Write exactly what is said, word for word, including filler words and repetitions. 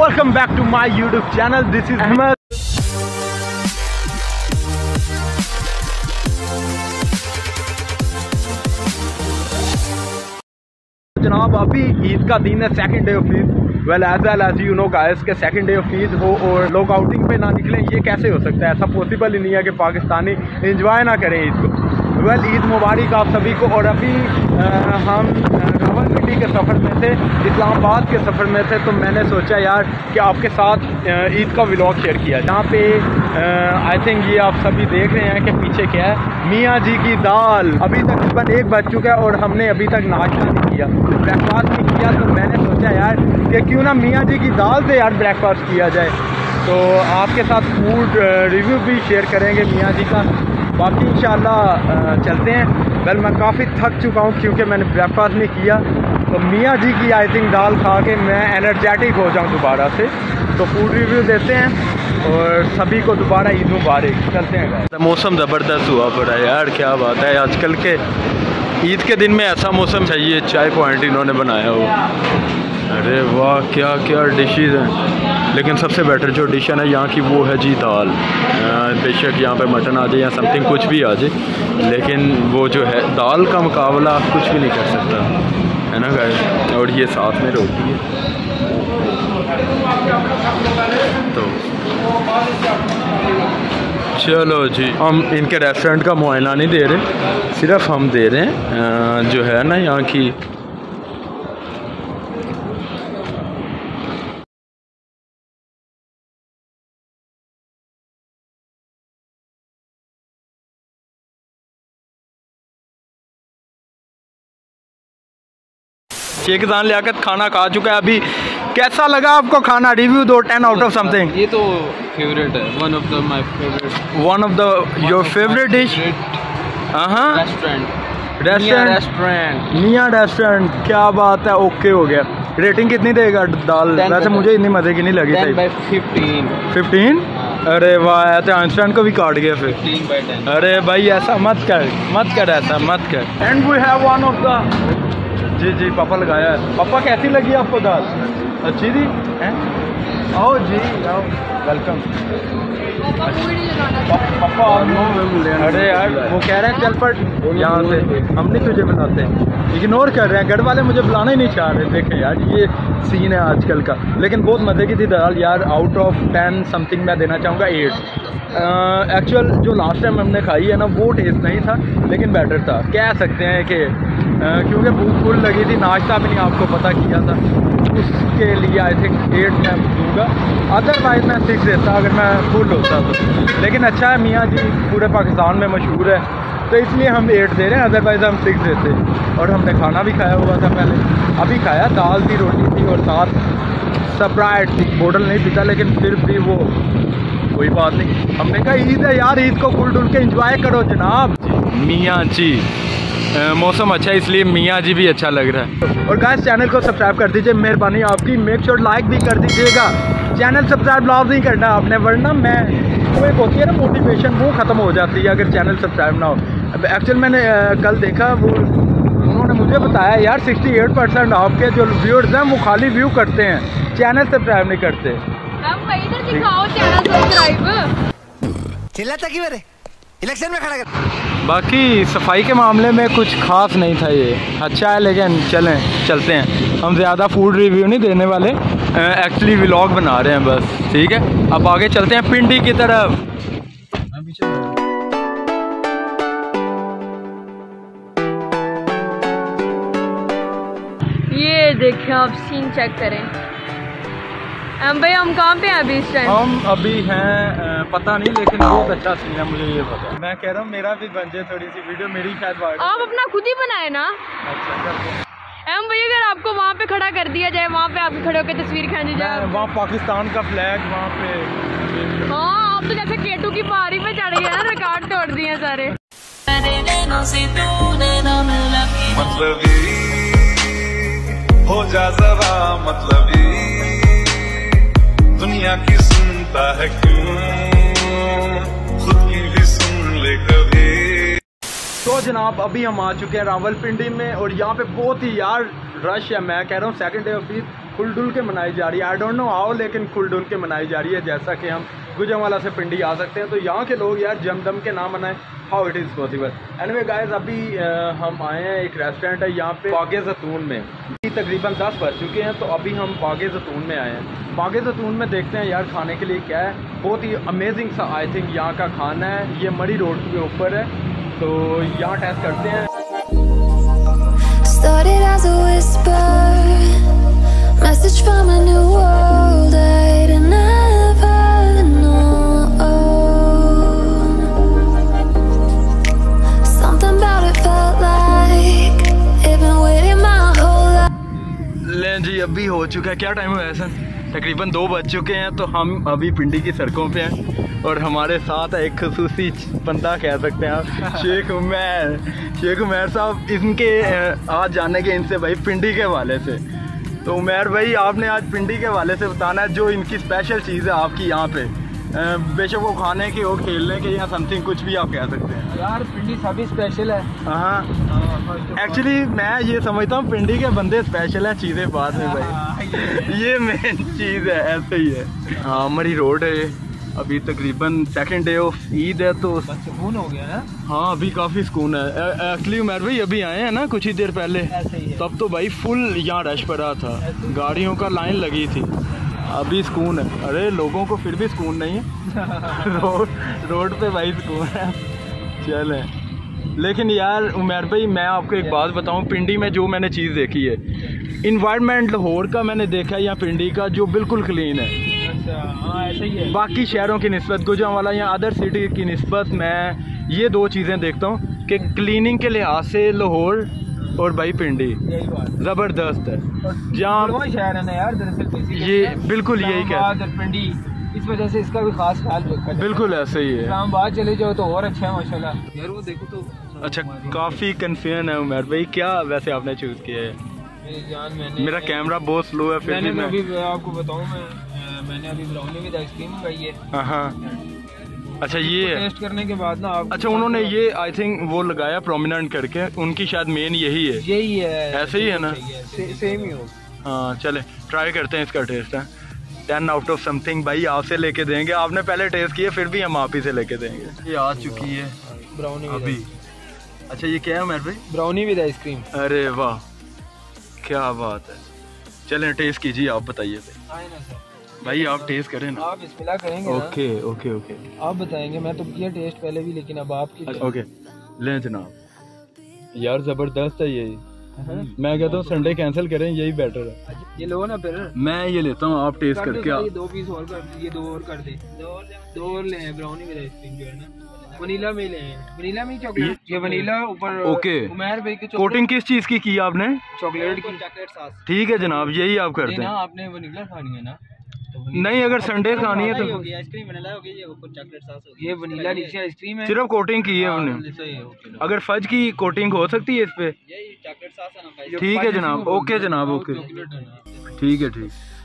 Welcome back to my YouTube channel. This is Ahmed. जनाब अभी ईद का दिन है, second day of Eid. Well as well as you know guys के second day of Eid हो और लोग आउटिंग पे ना निकलें, ये कैसे हो सकता है? ऐसा पॉसिबल ही नहीं है कि पाकिस्तानी एंजॉय ना करें ईद को. वेल ईद मुबारक आप सभी को. और अभी आ, हम रावलपिंडी के सफ़र में थे, इस्लामाबाद के सफ़र में थे, तो मैंने सोचा यार कि आपके साथ ईद का व्लॉग शेयर किया, जहाँ पे आई थिंक ये आप सभी देख रहे हैं कि पीछे क्या है, मियाँ जी की दाल. अभी तकरीबन एक बज चुका है और हमने अभी तक नाश्ता नहीं किया, ब्रेकफास्ट नहीं किया. तो मैंने सोचा यार कि क्यों ना मियाँ जी की दाल से यार ब्रेकफास्ट किया जाए. तो आपके साथ फूड रिव्यू भी शेयर करेंगे मियाँ जी का, बाकी इंशाल्लाह चलते हैं. वेल मैं काफ़ी थक चुका हूँ क्योंकि मैंने ब्रेकफास्ट नहीं किया, तो मियाँ जी की आई थिंक दाल खा के मैं एनर्जेटिक हो जाऊँ दोबारा से. तो फूड रिव्यू देते हैं और सभी को दोबारा ईद मुबारक. चलते हैं. मौसम ज़बरदस्त हुआ पड़ा यार, क्या बात है. आजकल के ईद के दिन में ऐसा मौसम चाहिए. चाय पॉइंट इन्होंने बनाया हो, अरे वाह, क्या क्या डिशेज़ हैं. लेकिन सबसे बेटर जो डिश है ना यहाँ की वो है जी दाल. बेशक यहाँ पे मटन आ जाए या समथिंग कुछ भी आ जाए, लेकिन वो जो है दाल का मुकाबला कुछ भी नहीं कर सकता है ना गाइस. और ये साथ में रोटी है, तो चलो जी हम इनके रेस्टोरेंट का मुआयना नहीं दे रहे, सिर्फ हम दे रहे हैं जो है ना यहाँ की. शेख जान लियाकत खाना खा चुका है अभी. कैसा लगा आपको खाना? रिव्यू दो, टेन आउट ऑफ समथिंग. ये तो फेवरेट है, one of the my favourite, one of the your favourite dish. हाँ, रेस्टोरेंट रेस्टोरेंट मियाँ रेस्टोरेंट, क्या बात है. ओके हो गया. रेटिंग कितनी देगा दाल? वैसे मुझे इतनी मजे की नहीं लगी थी. फिफ्टीन फिफ्टीन अरे वाह, तो आइंस्टाइन को भी काट गया फिर. अरे भाई ऐसा मत कर मत कर ऐसा मत कर. And we have one of the जी जी पापा लगाया है. पापा कैसी लगी आपको दाल? अच्छी थी. आओ जी आओ, वेलकम. पापा अरे यार वो कह रहे हैं चल पट यहाँ से, हम नहीं तुझे बुलाते हैं. इग्नोर कर रहे हैं, घर वाले मुझे बुलाना ही नहीं चाह रहे. देखें यार ये सीन है आजकल का. लेकिन बहुत मज़े की थी दाल यार. आउट ऑफ टेन समथिंग मैं देना चाहूँगा एट. एक्चुअल जो लास्ट टाइम हमने खाई है ना वो टेस्ट नहीं था, लेकिन बेटर था कह सकते हैं कि क्योंकि भूख फुल लगी थी. नाश्ता भी नहीं आपको पता किया था, उसके लिए आई थिंक एट मैं दूंगा. अदरवाइज मैं सिक्स देता अगर मैं फुल होता तो. लेकिन अच्छा है, मियाँ जी पूरे पाकिस्तान में मशहूर है, तो इसलिए हम एट दे रहे हैं. अदरवाइज हम सिक्स देते. और हमने खाना भी खाया हुआ था पहले, अभी खाया. दाल थी, रोटी थी और साथ स्प्राइट थी. बोतल नहीं पीता लेकिन फिर भी वो कोई बात नहीं. हमने कहा ईद है यार, ईद को फुल डुल के इंजॉय करो जनाब. मियाँ जी मौसम अच्छा है इसलिए मियाँ जी भी अच्छा लग रहा है. और गाइस चैनल को सब्सक्राइब कर दीजिए, मेहरबानी आपकी. मेक श्योर लाइक भी कर दीजिएगा. चैनल सब्सक्राइब लाभ नहीं करना आपने, वरना मैं वो एक होती है ना मोटिवेशन, वो ख़त्म हो जाती है अगर चैनल सब्सक्राइब ना हो. एक्चुअल मैंने आ, कल देखा वो उन्होंने मुझे बताया यार सिक्सटी एट परसेंट आपके जो व्यूअर्स हैं वो खाली व्यू करते हैं, चैनल सब्सक्राइब नहीं करते. इलेक्शन में खड़ा कर. बाकी सफाई के मामले में कुछ खास नहीं था ये, अच्छा है. लेकिन चलें चलते हैं, हम ज़्यादा फूड रिव्यू नहीं देने वाले, एक्चुअली व्लॉग बना रहे हैं बस. ठीक है अब आगे चलते हैं पिंडी की तरफ. ये देखें आप, सीन चेक करें. हम भाई हम कहाँ पे हैं अभी इस टाइम? हम अभी हैं पता नहीं, लेकिन बहुत अच्छा सीन है. मुझे ये पता, मैं कह रहा हूँ मेरा भी बन जाए थोड़ी सी वीडियो, मेरी शायद आप अपना खुद ही बनाए ना. अच्छा हम भाई अगर आपको वहाँ पे खड़ा कर दिया जाए, वहाँ पे आपके खड़े होकर तस्वीर खींची जाए, वहाँ पाकिस्तान का फ्लैग वहाँ पे. हाँ आप तो जैसे केटू की पहाड़ी पे चढ़ गए ना, रिकॉर्ड तोड़ दिए सारे. दुनिया की सुनता है क्यों तो जनाब अभी हम आ चुके हैं रावलपिंडी में और यहाँ पे बहुत ही यार रश है। मैं कह रहा हूँ सेकंड डे ऑफ ईद खुल डुल के मनाई जा रही है। आई डोंट नो हाउ, लेकिन खुल डुल के मनाई जा रही है। जैसा कि हम गुजरांवाला से पिंडी आ सकते हैं तो यहाँ के लोग यार जमदम के नाम मनाएं, how it is possible. Anyway guys, अभी आ, हम आए हैं, एक रेस्टोरेंट है यहाँ पे बाग-ए-ज़ैतून में। तकरीबन दस बज चुके हैं तो अभी हम बाग-ए-ज़ैतून में आए हैं। बाग-ए-ज़ैतून में देखते हैं यार खाने के लिए क्या है। बहुत ही अमेजिंग सा आई थिंक यहाँ का खाना है। ये मरी रोड के ऊपर है तो यहाँ टेस्ट करते हैं। जी अभी हो चुका है, क्या टाइम हुआ है सर? तकरीबन दो बज चुके हैं तो हम अभी पिंडी की सड़कों पे हैं और हमारे साथ एक खसूसी बंदा कह सकते हैं आप, शेख उमर। शेख उमर साहब, इनके आज जाने के इनसे भाई पिंडी के वाले से। तो उमर भाई, आपने आज पिंडी के वाले से बताना है जो इनकी स्पेशल चीज़ है आपकी यहाँ पे, बेशक वो खाने के हो खेलने के या समथिंग कुछ भी आप कह सकते हैं। यार पिंडी सभी स्पेशल है। हाँ एक्चुअली मैं ये समझता हूँ पिंडी के बंदे स्पेशल हैं, चीज़ें बाद में भाई ये मेन चीज़ है, ऐसे ही है। हाँ मरी रोड है। अभी तकरीबन सेकंड डे ऑफ ईद है तो सुकून हो गया है। हाँ अभी काफ़ी सुकून है। एक्चुअली उमर भाई अभी आए हैं ना कुछ ही देर पहले, तब तो भाई फुल यहाँ रश पड़ा था, गाड़ियों का लाइन लगी थी। अभी सुकून है। अरे लोगों को फिर भी सुकून नहीं है। रोड रोड पे भाई सुकून है। चलें, लेकिन यार उमर भाई मैं आपको एक बात बताऊं, पिंडी में जो मैंने चीज़ देखी है, इन्वायरमेंट लाहौर का मैंने देखा है या पिंडी का, जो बिल्कुल क्लीन है। अच्छा, हाँ ऐसा ही है। बाकी शहरों की निस्बत, गुजरांवाला या अदर सिटी की निस्बत, मैं ये दो चीज़ें देखता हूँ कि क्लीनिंग के लिहाज से लाहौर और भाई पिंडी जबरदस्त है। जहाँ शहर है ना यार, दरअसल ये बिल्कुल यही कह पिंडी, इस वजह से इसका भी खास ख्याल रखा। बिल्कुल ऐसे ही है। इस्लामाबाद चले जाओ तो और अच्छा है माशाल्लाह यार, वो देखो तो। अच्छा काफ़ी कन्फ्यूजन है उमर भाई, क्या वैसे आपने चूज़ किया है? मेरा कैमरा बहुत स्लो है। फिर मैंने अभी आपको बताऊँ, मैं मैंने अभी ब्राउनी विद आइसक्रीम खाई है। हाँ अच्छा ये है। टेस्ट करने के बाद ना आप, अच्छा उन्होंने ये आई थिंक वो लगाया प्रोमिनेंट करके, उनकी शायद मेन यही है। यही है, ऐसे ही है ना, सेम ही हो। हाँ चले ट्राई करते हैं इसका टेस्ट। है टेन आउट ऑफ समथिंग भाई आपसे लेके देंगे। आपने पहले टेस्ट किया फिर भी हम आप ही से लेके देंगे। ये आ चुकी है ब्राउनी अभी। अच्छा ये क्या है उमर भाई? Brownie with ice cream. अरे वाह क्या बात है। चले टेस्ट कीजिए, आप बताइए भाई, आप टेस्ट करें ना, आप बिस्मिल्लाह करेंगे। ओके ओके ओके आप बताएंगे। मैं तो किया टेस्ट पहले भी, लेकिन अब आपकी। ओके लें जनाब, यार जबरदस्त है ये। मैं कहता हूँ संडे कैंसिल करें, यही बेटर है। ये लो ना फिर, मैं ये लेता हूँ, आप टेस्ट करके आप दो पीस और कर, ये दो और कर दे, दो और ले ब्राउनी विद आइसक्रीम जो है ना, वनीला में ले, वनीला में चॉकलेट, ये वनीला ऊपर। ओके उमर भाई की कोटिंग किस चीज की की आपने? चॉकलेट की। Chocolate sauce. ठीक है जनाब, यही आप कर दें। आपने वनीला खानी है ना? नहीं अगर संडे खानी है तो आइसक्रीम वनीला होगी, ये ऊपर चॉकलेट सॉस होगी, ये वनीला नीचे आइसक्रीम है, सिर्फ कोटिंग की है उन्होंने। अगर फज की कोटिंग हो सकती है इस पे, यही चॉकलेट सॉस है ना। ठीक है जनाब, ओके जनाब, ओके ठीक है, ठीक।